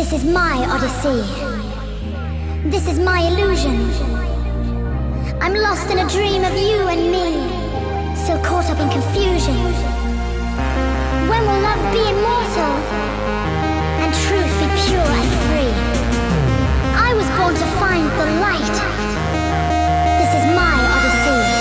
This is my odyssey. This is my illusion. I'm lost in a dream of you and me, so caught up in confusion. When will love be immortal and truth be pure and free? I was born to find the light. This is my odyssey.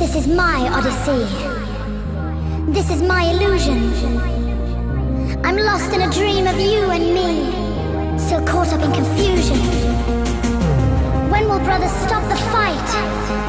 This is my odyssey. This is my illusion. I'm lost in a dream of you and me, so caught up in confusion. When will brothers stop the fight?